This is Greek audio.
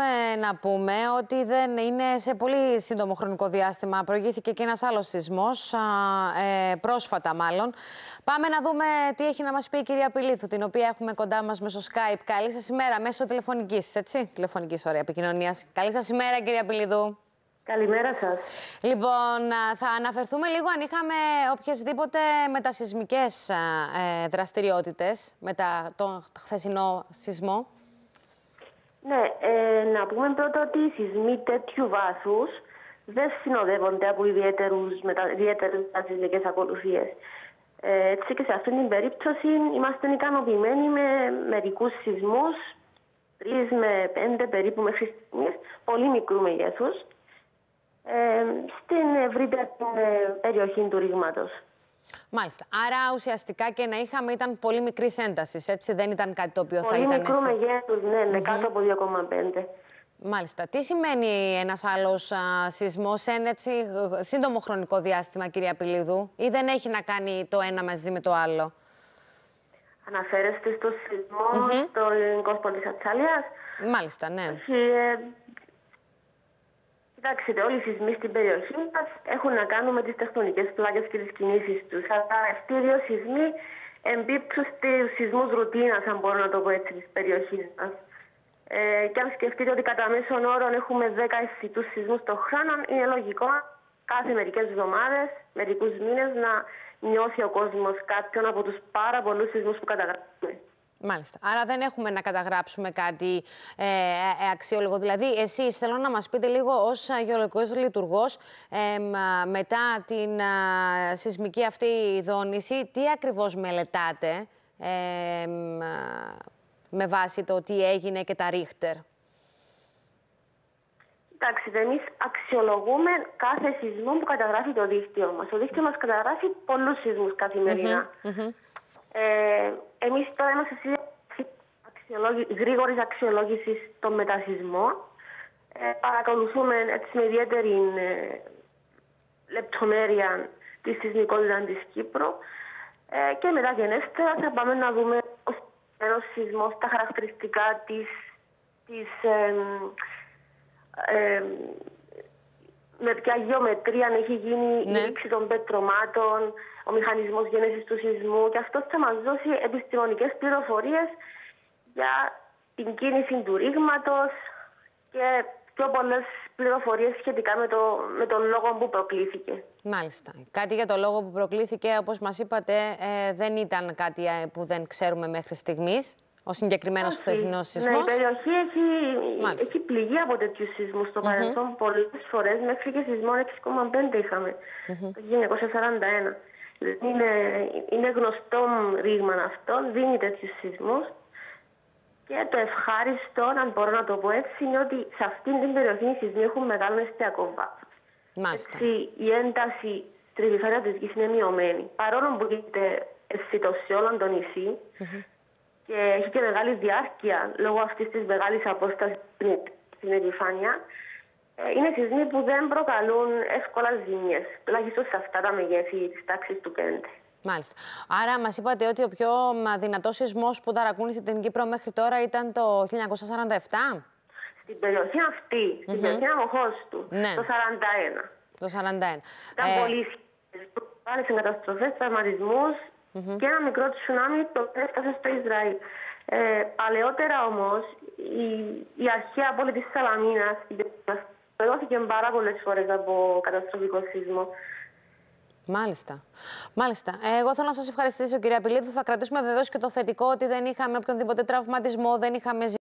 μπορούμε να πούμε ότι δεν είναι σε πολύ σύντομο χρονικό διάστημα. Προηγήθηκε και ένας άλλος σεισμός, πρόσφατα μάλλον. Πάμε να δούμε τι έχει να μας πει η κυρία Πηλίδου, την οποία έχουμε κοντά μας μέσω Skype. Καλή σας ημέρα, μέσω τηλεφωνικής, έτσι, τηλεφωνικής ωραία επικοινωνίας. Καλή σας ημέρα, κυρία Πηλίδου. Καλημέρα σας. Λοιπόν, θα αναφερθούμε λίγο αν είχαμε οποιασδήποτε μετασυσμικές δραστηριότητες μετά τον χθεσινό σεισμό. Ναι, να πούμε πρώτα ότι οι σεισμοί τέτοιου βάθους δεν συνοδεύονται από ιδιαίτερες μετασυσμικές ακολουθίες. Έτσι και σε αυτήν την περίπτωση είμαστε ικανοποιημένοι με μερικούς σεισμούς, 3 με 5 περίπου μέχρι στιγμής, πολύ μικρού μεγέθους, στην ευρύτερη περιοχή του ρήγματος. Μάλιστα. Άρα ουσιαστικά και να είχαμε ήταν πολύ μικρής έντασης, έτσι, δεν ήταν κάτι το οποίο πολύ θα ήταν... Πολύ μικρού μεγέθους, ναι, κάτω από 2,5. Μάλιστα. Τι σημαίνει ένας άλλος σεισμός σε ένα σύντομο χρονικό διάστημα, κυρία Πηλίδου, ή δεν έχει να κάνει το ένα μαζί με το άλλο? Αναφέρεστε στο σεισμό στον κόσμο της Σατσάλιας. Μάλιστα, ναι. Κοιτάξτε, όλοι οι σεισμοί στην περιοχή μας έχουν να κάνουν με τις τεκτονικές πλάκες και τις κινήσεις τους. Αλλά αυτοί οι δύο σεισμοί εμπίπτουν στους σεισμούς ρουτίνας, αν μπορώ να το πω έτσι, της περιοχής μας. Και αν σκεφτείτε ότι κατά μέσον όρο έχουμε 10 αισθητούς σεισμούς το χρόνο, είναι λογικό κάθε μερικές εβδομάδες, μερικούς μήνες να νιώθει ο κόσμος κάποιον από τους πάρα πολλούς σεισμούς που καταγράφουμε. Μάλιστα. Άρα δεν έχουμε να καταγράψουμε κάτι αξιόλογο. Δηλαδή, εσείς θέλω να μας πείτε λίγο ως γεωλογικός λειτουργός μετά την σεισμική αυτή δόνηση, τι ακριβώς μελετάτε με βάση το τι έγινε και τα Ρίχτερ? Κοιτάξτε, εμείς αξιολογούμε κάθε σεισμό που καταγράφει το δίκτυό μας. Το δίκτυο μας καταγράφει πολλούς σεισμούς καθημερινά. Εμείς τώρα είμαστε σε γρήγορη αξιολόγηση των μετασυσμών. Παρακολουθούμε έτσι, με ιδιαίτερη λεπτομέρεια τη σεισμικότητα της Κύπρου. Και μετά γενέστερα θα πάμε να δούμε ο συγκεκριμένος σεισμός, τα χαρακτηριστικά της με ποια γεωμετρία έχει γίνει η λήψη των πετρωμάτων, ο μηχανισμός γένεσης του σεισμού, και αυτό θα μας δώσει επιστημονικές πληροφορίες για την κίνηση του ρήγματος και πιο πολλές πληροφορίες σχετικά με τον λόγο που προκλήθηκε. Μάλιστα. Κάτι για τον λόγο που προκλήθηκε, όπως μας είπατε, δεν ήταν κάτι που δεν ξέρουμε μέχρι στιγμής. Ο συγκεκριμένος χθεσινός σεισμός. Ναι, η περιοχή έχει πληγεί από τέτοιους σεισμούς στο παρελθόν πολλές φορές, μέχρι και σεισμό 6,5 είχαμε το 1941. Είναι γνωστό ρήγμα αυτό, δίνει τέτοιους σεισμούς. Και το ευχάριστο, αν μπορώ να το πω έτσι, είναι ότι σε αυτήν την περιοχή οι σεισμοί έχουν μεγάλο αισθητικό βάθος. Μάλιστα. Έτσι, η ένταση στη περιφέρεια της γης είναι μειωμένη. Παρόλο που γίνεται αισθητό σε όλο το νησί, και έχει και μεγάλη διάρκεια λόγω αυτής της μεγάλης απόστασης στην επιφάνεια. Είναι σεισμοί που δεν προκαλούν εύκολα ζημιές, τουλάχιστον σε αυτά τα μεγέθη της τάξης του 5. Μάλιστα. Άρα μας είπατε ότι ο πιο δυνατός σεισμός που ταρακούνησε την Κύπρο μέχρι τώρα ήταν το 1947. Στην περιοχή αυτή, στην περιοχή Αμόχωστου, το 1941. Το 1941. Ήταν πολύ σκηνές, καταστροφές, τραυματισμούς, και ένα μικρό τσουνάμι το οποίο έφτασε στο Ισραήλ. Παλαιότερα όμως η αρχαία πόλη της Σαλαμίνας περνώθηκε πάρα πολλές φορές από καταστροφικό σεισμό. Μάλιστα. Μάλιστα. Εγώ θέλω να σας ευχαριστήσω, κυρία Πηλίδου. Θα κρατήσουμε βεβαίως και το θετικό ότι δεν είχαμε οποιονδήποτε τραυματισμό, δεν είχαμε ζημιά.